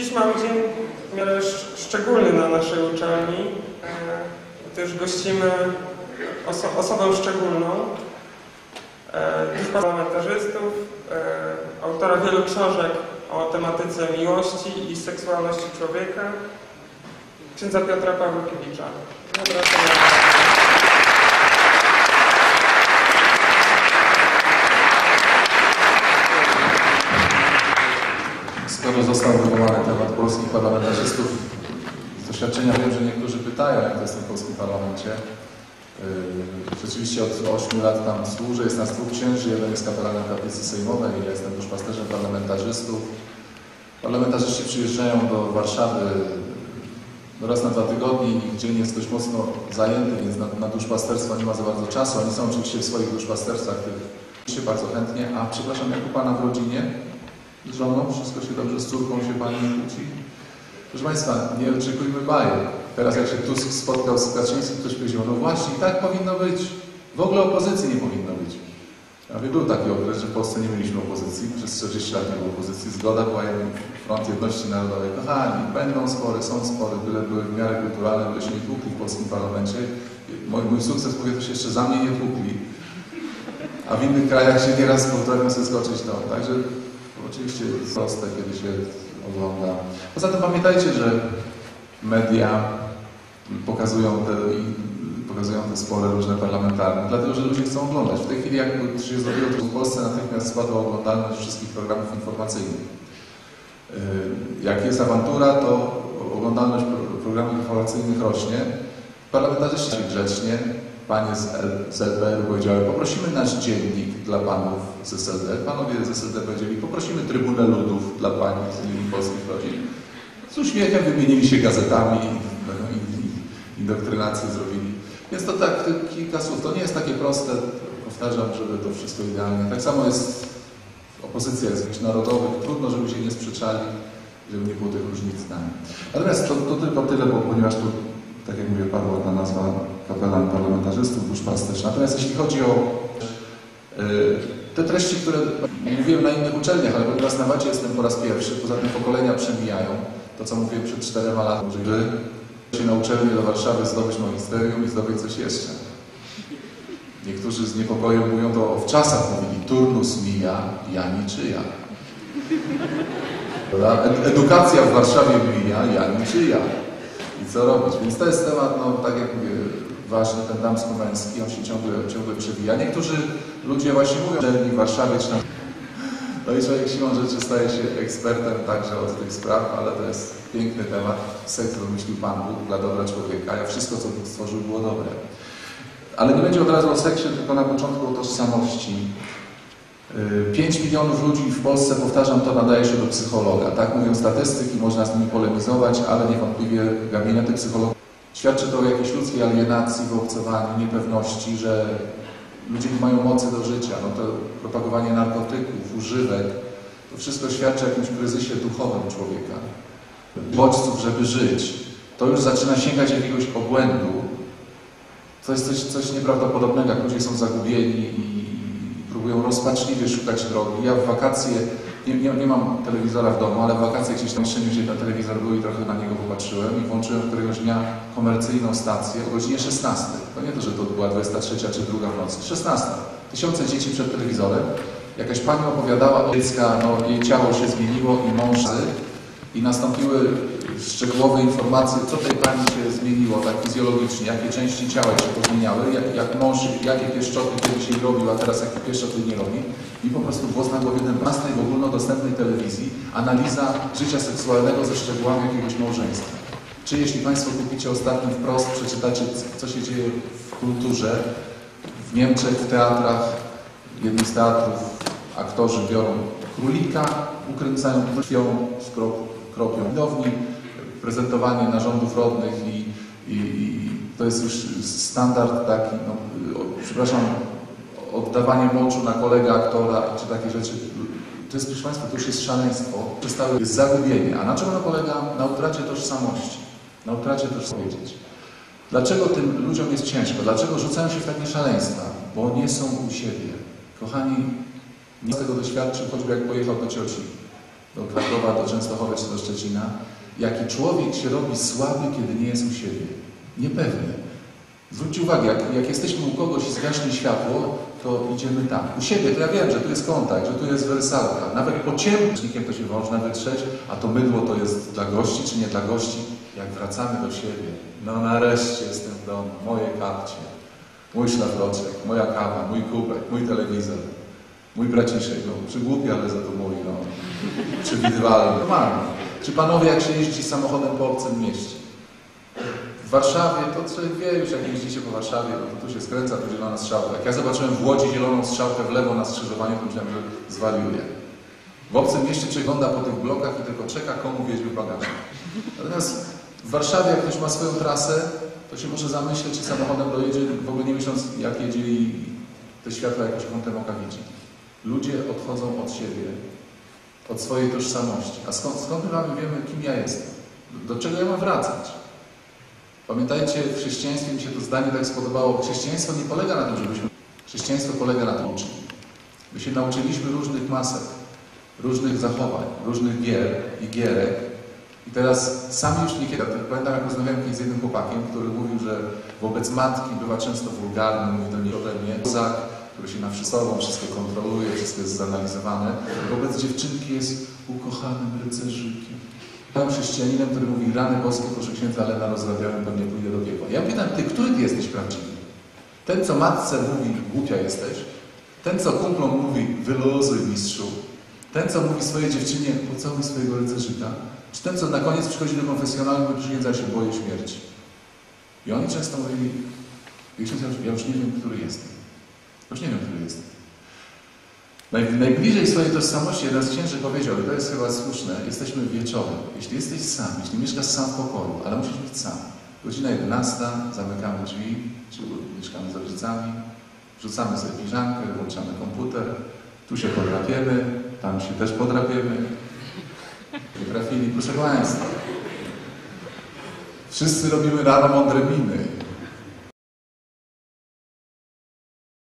Dziś mamy dzień w miarę szczególny na naszej uczelni, gdyż gościmy osobę szczególną, parlamentarzystów, autora wielu książek o tematyce miłości i seksualności człowieka, księdza Piotra Pawłkiewicza. Skoro został wywołany temat polskich parlamentarzystów, z doświadczenia wiem, że niektórzy pytają, jak to jest w polskim parlamencie. Rzeczywiście od 8 lat tam służę, jest nas dwóch księży, jeden jest kapelanem kaplicy sejmowej, ja jestem duszpasterzem parlamentarzystów. Parlamentarzyści przyjeżdżają do Warszawy raz na 2 tygodnie i dzień jest dość mocno zajęty, więc na duszpasterstwo nie ma za bardzo czasu. Oni są oczywiście w swoich duszpasterstwach, których się bardzo chętnie. A przepraszam, jak u Pana w rodzinie? Z żoną? Wszystko się dobrze? Z córką się Pani kłóci? Proszę Państwa, nie oczekujmy bajek. Teraz jak się Tusk spotkał z Kaczyńskim, ktoś powiedział, no właśnie, tak powinno być. W ogóle opozycji nie powinno być. Ja mówię, był taki okres, że w Polsce nie mieliśmy opozycji. Przez 40 lat nie było opozycji. Zgoda była Front Jedności Narodowej. Kochani, będą spory, są spory, byle były w miarę kulturalne, byle się nie tłukli w polskim parlamencie. Mój sukces, mówię, to się jeszcze za mnie nie tłukli. A w innych krajach się nieraz potrafią sobie skoczyć tam. Także oczywiście jest proste, kiedy się ogląda. Poza tym pamiętajcie, że media pokazują te spory różne parlamentarne, dlatego że ludzie chcą oglądać. W tej chwili, jak się zrobiło to w Polsce, natychmiast spadła oglądalność wszystkich programów informacyjnych. Jak jest awantura, to oglądalność programów informacyjnych rośnie. Parlamentarzyści grzecznie, panie z LPR powiedziały, poprosimy nasz dziennik dla panów z SLD. Panowie z SLD powiedzieli, poprosimy Trybunę Ludów dla pań z Ligi Polskich Rodzin. Z uśmiechem wymienili się gazetami i indoktrynację zrobili. Więc to tak, kilka słów. To nie jest takie proste, powtarzam, żeby to wszystko idealnie. Tak samo jest opozycja jest narodowych. Trudno, żeby się nie sprzeczali, żeby nie było tych różnic z nami. Natomiast to tylko tyle, bo ponieważ tu, tak jak mówię, padła ta nazwa kapelan parlamentarzystów, duszpasterz. Natomiast jeśli chodzi o te treści, które mówiłem na innych uczelniach, ale ponieważ na Wacie jestem po raz pierwszy, poza tym pokolenia przemijają. To, co mówiłem przed 4 lata, żeby się na uczelnię do Warszawy zdobyć magisterium i zdobyć coś jeszcze. Niektórzy z niepokojem mówią to o wczasach, mówili turnus mija, ja niczyja. Edukacja w Warszawie mija, ja niczyja. I co robić? Więc to jest temat, no tak jak mówię, ważny, ten damsko-męski, on się ciągle przewija. Niektórzy ludzie właśnie mówią, że w Warszawie czy na... No i człowiek siłą rzeczy staje się ekspertem także od tych spraw, ale to jest piękny temat. Seks wymyślił Pan Bóg dla dobra człowieka, a wszystko, co Bóg stworzył, było dobre. Ale nie będzie od razu o seksie, tylko na początku o tożsamości. 5 milionów ludzi w Polsce, powtarzam, to nadaje się do psychologa. Tak mówią statystyki, można z nimi polemizować, ale niewątpliwie gabinety psychologów. Świadczy to o jakiejś ludzkiej alienacji, wyobcowaniu, niepewności, że ludzie nie mają mocy do życia, no to propagowanie narkotyków, używek, to wszystko świadczy o jakimś kryzysie duchowym człowieka. Bodźców, żeby żyć, to już zaczyna sięgać jakiegoś obłędu. To jest coś nieprawdopodobnego, jak ludzie są zagubieni i próbują rozpaczliwie szukać drogi. Ja w wakacje, nie mam telewizora w domu, ale w wakacje gdzieś tam jeszcze gdzie ten telewizor był i trochę na niego popatrzyłem i włączyłem któregoś dnia komercyjną stację o godzinie 16. To nie to, że to była 23 czy 2 w nocy. 16. Tysiące dzieci przed telewizorem. Jakaś pani opowiadała o dziecka, no jej ciało się zmieniło i mąż i nastąpiły szczegółowe informacje, co tej pani się zmieniło tak fizjologicznie, jakie części ciała się pozmieniały, jak mąż, jakie pieszczoty kiedyś jej robił, a teraz jakie pieszczoty nie robi. I po prostu głos na głowie 11 w ogólnodostępnej telewizji analiza życia seksualnego ze szczegółami jakiegoś małżeństwa. Czy jeśli Państwo kupicie ostatni wprost, przeczytacie, co się dzieje w kulturze, w Niemczech, w teatrach, w jednym z teatrów aktorzy biorą królika, ukręcają krwią z kropią widowni, prezentowanie narządów rodnych i to jest już standard taki, no, przepraszam, oddawanie moczu na kolegę aktora, czy takie rzeczy. To jest, proszę Państwa, to już jest szaleństwo, przestały jest zagubienie. A na czym ono polega? Na utracie tożsamości. Na utracie tożsamości. Dlaczego tym ludziom jest ciężko? Dlaczego rzucają się w takie szaleństwa? Bo nie są u siebie. Kochani, nie z tego doświadczył, choćby jak pojechał do cioci. do Krakowa, do Częstochowy czy do Szczecina, jaki człowiek się robi słaby, kiedy nie jest u siebie. Niepewny. Zwróćcie uwagę, jak jesteśmy u kogoś i zgaśnie światło, to idziemy tam. U siebie, to ja wiem, że tu jest kontakt, że tu jest wersalka. Nawet po ciemnikiem to się można wytrzeć, a to mydło to jest dla gości czy nie dla gości. Jak wracamy do siebie, no nareszcie jestem w domu, moje kapcie, mój szlafroczek, moja kawa, mój kubek, mój telewizor, mój braciszek, no przygłupi, ale za to mój, no, przewidywalny. Czy panowie, jak się jeździ samochodem po obcym mieście? W Warszawie, to człowiek wie już, jak jeździcie po Warszawie, to tu się skręca, tu zielona strzałka. Jak ja zobaczyłem w Łodzi zieloną strzałkę w lewo na skrzyżowaniu, to myślałem, że zwariuję. W obcym mieście przegląda po tych blokach i tylko czeka, komu wjeździł bagażem. Natomiast w Warszawie, jak ktoś ma swoją trasę, to się może zamyśleć, czy samochodem dojedzie, w ogóle nie myśląc, jak jedzie i te światła jakoś kątem oka widzi. Ludzie odchodzą od siebie, od swojej tożsamości. A skąd my wiemy, kim ja jestem? Do czego ja mam wracać? Pamiętajcie, w chrześcijaństwie mi się to zdanie tak spodobało. Chrześcijaństwo nie polega na tym, żebyśmy... Chrześcijaństwo polega na tym, my się nauczyliśmy różnych masek, różnych zachowań, różnych gier i gierek. I teraz sami już niekiedy... Pamiętam, jak rozmawiałem kiedyś z jednym chłopakiem, który mówił, że wobec matki bywa często wulgarny, mówi do niej ode mnie, kozak, który się na wszystko kontroluje, wszystko jest zanalizowane. Wobec dziewczynki jest ukochanym rycerzykiem. Byłem chrześcijaninem, który mówi, rany boskie, proszę księdza, ale na rozrabiałem, pewnie pójdę do piekła. Ja pytam, ty, który ty jesteś prawdziwy? Ten, co matce mówi, głupia jesteś. Ten, co kumplom mówi, wyluzuj mistrzu. Ten, co mówi swojej dziewczynie, pocałuj swojego rycerzyka. Czy ten, co na koniec przychodzi do konfesjonalnym, mówi, księdza, się boję śmierci. I oni często mówili, księdza, ja już nie wiem, który jestem. Już nie wiem, który jestem. Najbliżej swojej tożsamości jeden z księży powiedział, i to jest chyba słuszne, jesteśmy wieczorem. Jeśli jesteś sam, jeśli mieszkasz sam w pokoju, ale musisz być sam. Godzina 11, zamykamy drzwi, czy mieszkamy z rodzicami, wrzucamy sobie piżamkę, włączamy komputer, tu się podrapiemy, tam się też podrapiemy. Wytrafili, proszę Państwa. Wszyscy robimy rano mądre miny.